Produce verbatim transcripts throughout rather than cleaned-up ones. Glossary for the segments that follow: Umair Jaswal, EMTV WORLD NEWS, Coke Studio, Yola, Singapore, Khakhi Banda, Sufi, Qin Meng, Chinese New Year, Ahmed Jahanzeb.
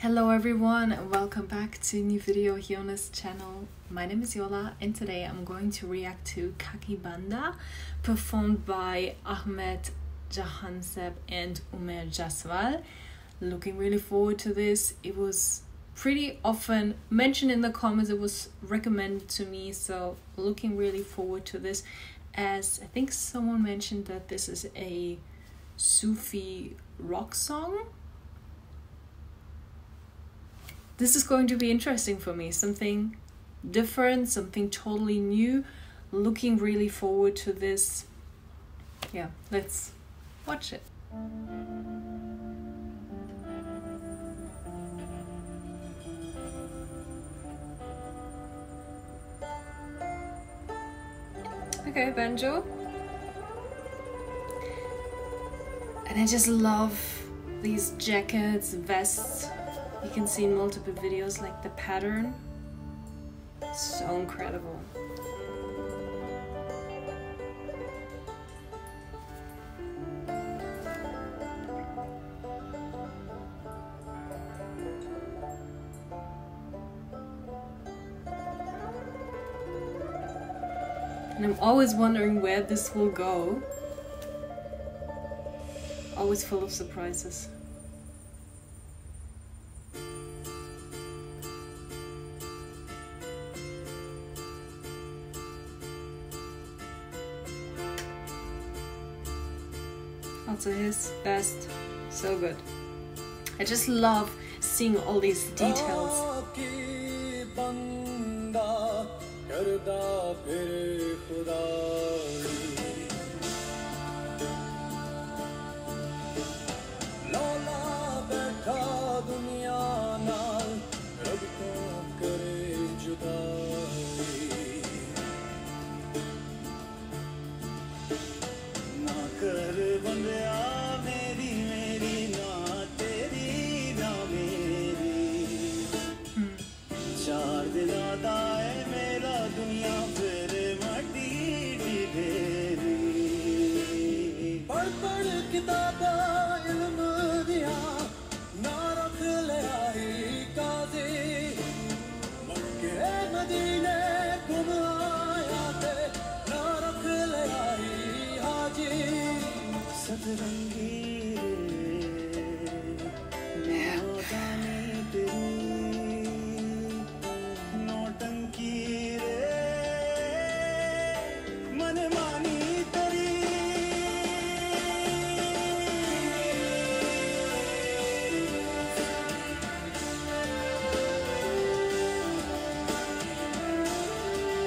Hello everyone, welcome back to a new video here on this channel. My name is Yola and today I'm going to react to Khakhi Banda performed by Ahmed Jahanzeb and Umair Jaswal. Looking really forward to this. It was pretty often mentioned in the comments, it was recommended to me, so looking really forward to this as I think someone mentioned that this is a Sufi rock song. This is going to be interesting for me, something different, something totally new. Looking really forward to this. Yeah, let's watch it. Okay, banjo. And I just love these jackets, vests. You can see in multiple videos like the pattern. So incredible. And I'm always wondering where this will go. Always full of surprises. Also his best, so good. I just love seeing all these details.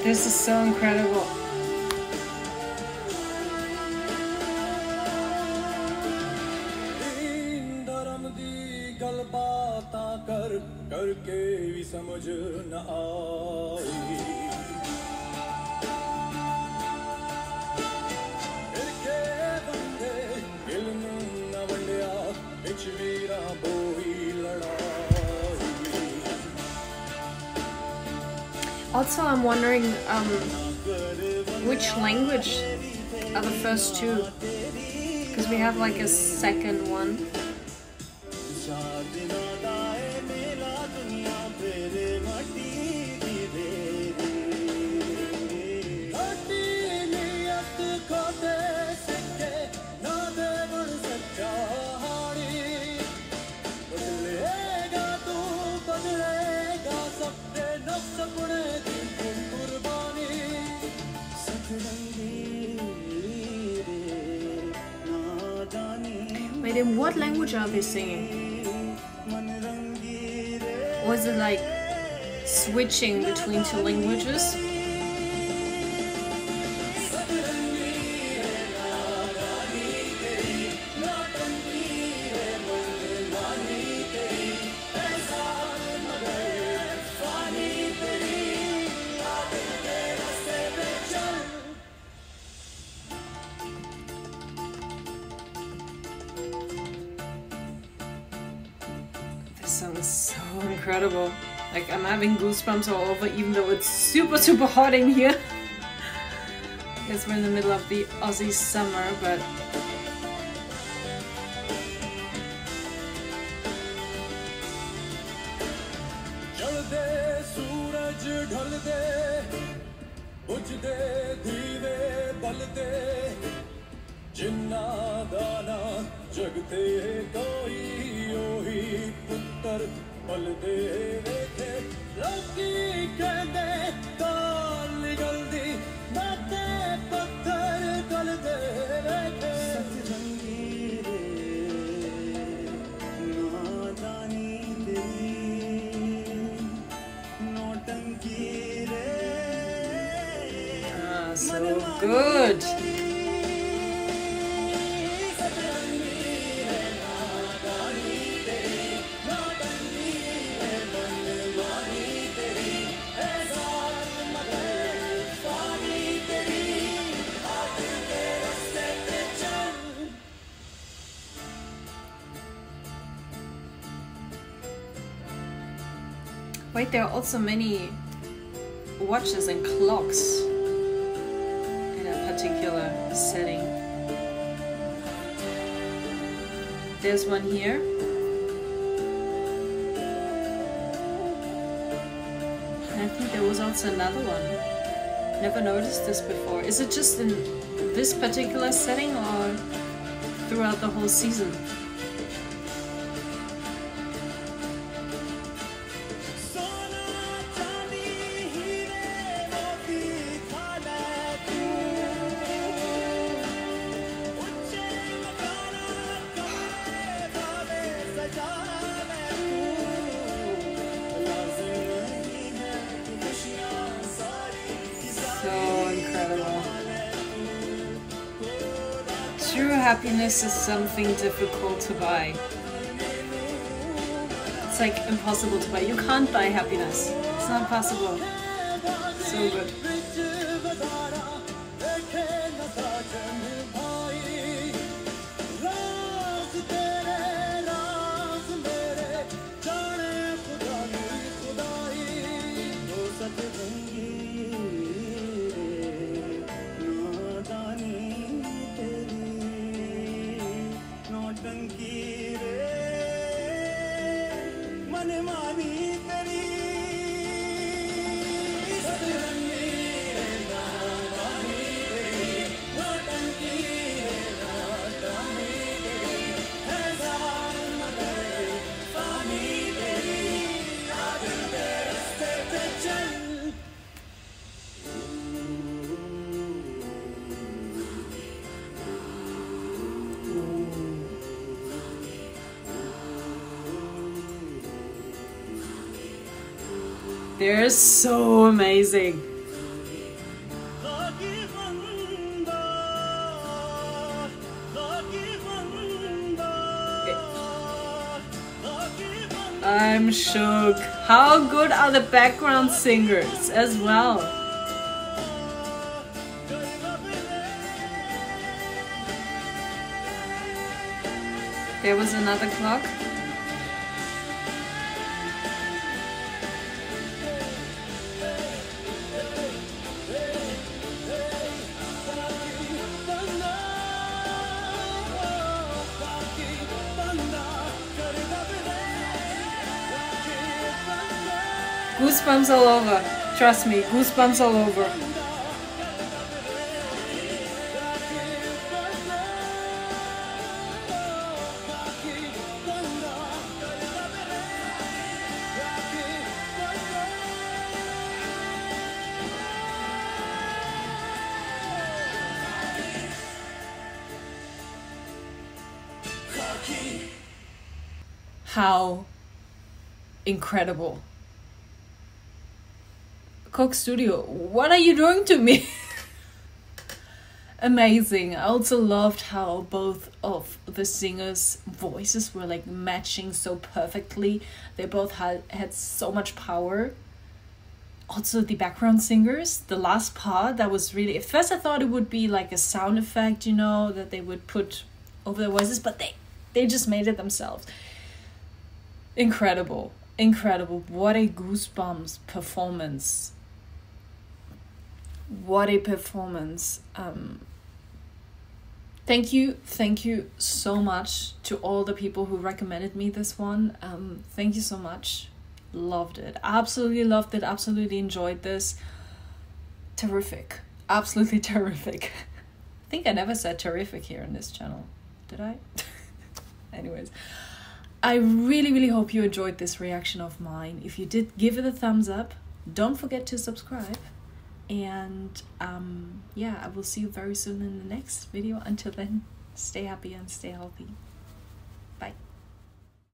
This is so incredible. Also, I'm wondering um, which language are the first two, because we have like a second one. Wait, in what language are they singing? Or is it like switching between two languages? Sounds so incredible. Like, I'm having goosebumps all over, even though it's super super hot in here. I guess we're in the middle of the Aussie summer, but दे सूरज ढल दे बुझ दे दीवे बल दे जिन्ना दाना जगते कोई ओही पुत्र पल दे वेखे लौकी कहते ताल निगल दी नाते पत्थर गल दे वेखे So good. Wait, there are also many watches and clocks. Particular setting. There's one here. And I think there was also another one. Never noticed this before. Is it just in this particular setting or throughout the whole season? Happiness is something difficult to buy. It's like impossible to buy. You can't buy happiness. It's not possible. So good. They're so amazing. I'm shook. How good are the background singers as well? There was another clock. Goosebumps all over. Trust me, goosebumps all over. How incredible. Coke Studio, what are you doing to me? Amazing. I also loved how both of the singers' voices were like matching so perfectly. They both had, had so much power. Also the background singers, the last part, that was really... At first I thought it would be like a sound effect, you know, that they would put over their voices, but they, they just made it themselves. Incredible. Incredible. What a goosebumps performance. What a performance. Um, thank you. Thank you so much to all the people who recommended me this one. Um, thank you so much. loved it, absolutely loved it, absolutely enjoyed this. Terrific, absolutely terrific. I think I never said terrific here on this channel, did I? Anyways, I really really hope you enjoyed this reaction of mine. If you did, give it a thumbs up, don't forget to subscribe, and um yeah, I will see you very soon in the next video. Until then, stay happy and stay healthy.